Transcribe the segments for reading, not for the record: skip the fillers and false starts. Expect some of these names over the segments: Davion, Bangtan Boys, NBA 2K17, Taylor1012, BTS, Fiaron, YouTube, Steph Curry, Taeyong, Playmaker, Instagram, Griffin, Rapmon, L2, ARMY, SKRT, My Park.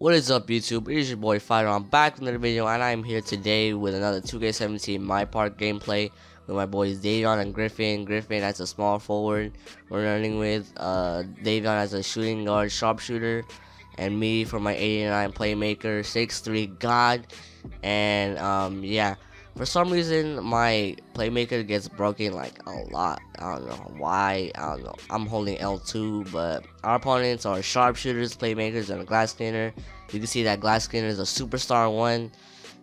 What is up, YouTube? It is your boy Fiaron back with another video, and I am here today with another 2K17 My Park gameplay with my boys Davion and Griffin. Griffin as a small forward, we're running with Davion as a shooting guard, sharpshooter, and me for my 89 playmaker, 6'3 god. And yeah, for some reason my playmaker gets broken like a lot. I don't know why. I don't know. I'm holding L2, but our opponents are sharpshooters, playmakers, and a glass cleaner. You can see that glass cleaner is a superstar one,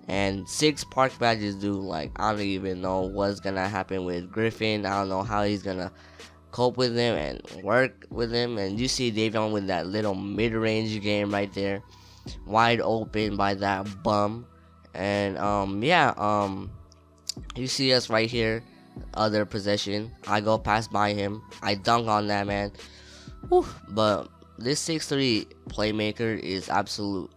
and 6 park badges. Dude, like, I don't even know what's gonna happen with Griffin. I don't know how he's gonna cope with him and work with him. And you see Davion with that little mid-range game right there, wide open by that bum. And you see us right here, other possession. I go pass by him, I dunk on that man. Whew. But this 6'3 playmaker is absolute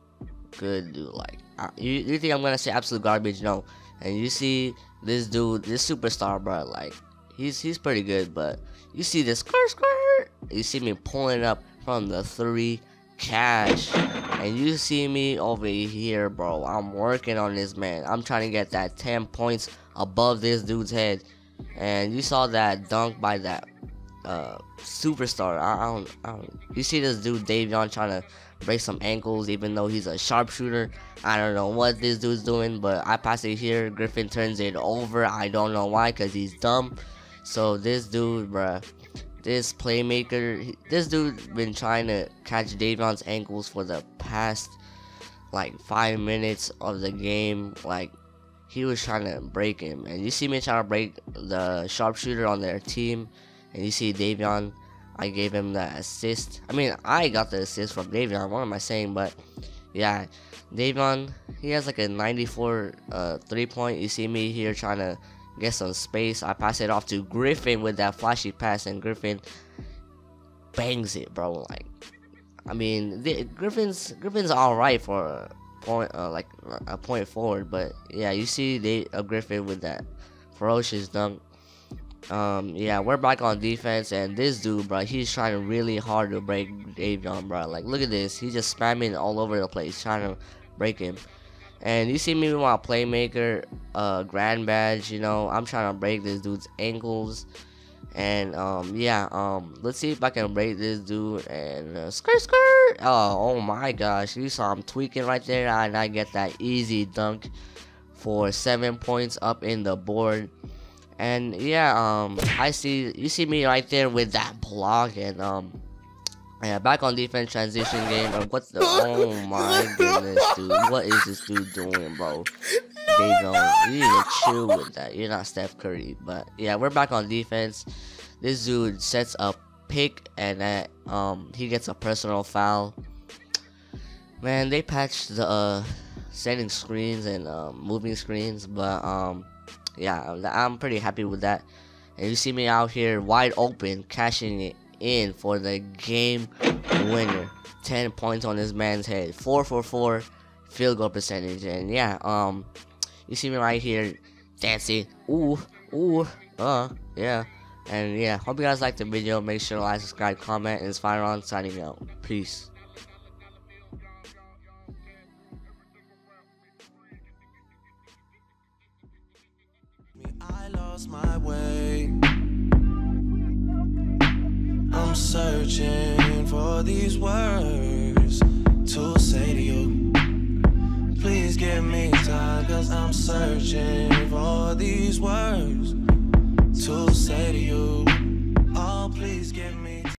good, dude. Like, you think I'm gonna say absolute garbage? No. And you see this dude, this superstar, bro. Like, he's pretty good. But you see this skirt, you see me pulling up from the three, cash. And you see me over here, bro. I'm working on this man. I'm trying to get that 10 points above this dude's head. And you saw that dunk by that superstar. I don't. You see this dude Davion trying to break some ankles, even though he's a sharpshooter. I don't know what this dude's doing, but I pass it here. Griffin turns it over. I don't know why, cause he's dumb. So this dude, bro. This playmaker, this dude been trying to catch Davion's ankles for the past like 5 minutes of the game. Like, he was trying to break him. And you see me trying to break the sharpshooter on their team. And you see Davion, I gave him the assist. I mean, I got the assist from Davion, what am I saying? But yeah, Davion, he has like a 94 3-point. You see me here trying to get some space. I pass it off to Griffin with that flashy pass, and Griffin bangs it, bro. Like, I mean, Griffin's all right for a point, like a point forward. But yeah, you see Griffin with that ferocious dunk. Yeah, we're back on defense, and this dude, bro, he's trying really hard to break Davion, bro. Like, look at this, he's just spamming all over the place trying to break him. And you see me with my playmaker, grand badge. You know, I'm trying to break this dude's ankles. And yeah, let's see if I can break this dude. And skirt. Oh my gosh, you saw I'm tweaking right there, and I get that easy dunk for 7 points up in the board. And yeah, you see me right there with that block. And yeah, back on defense, transition game. What the? Oh my goodness, dude! What is this dude doing, bro? You need to chill with that. You're not Steph Curry. But yeah, we're back on defense. This dude sets a pick, and that he gets a personal foul. Man, they patched the sending screens and moving screens, but yeah, I'm pretty happy with that. And you see me out here wide open, cashing it in for the game winner. 10 points on this man's head, 4-for-4 field goal percentage. And yeah, you see me right here dancing. Yeah. And yeah, hope you guys liked the video. Make sure to like, subscribe, comment. It's Fiaron signing out. Peace. I lost my way. I'm searching for these words to say to you. Please give me time, cause I'm searching for these words.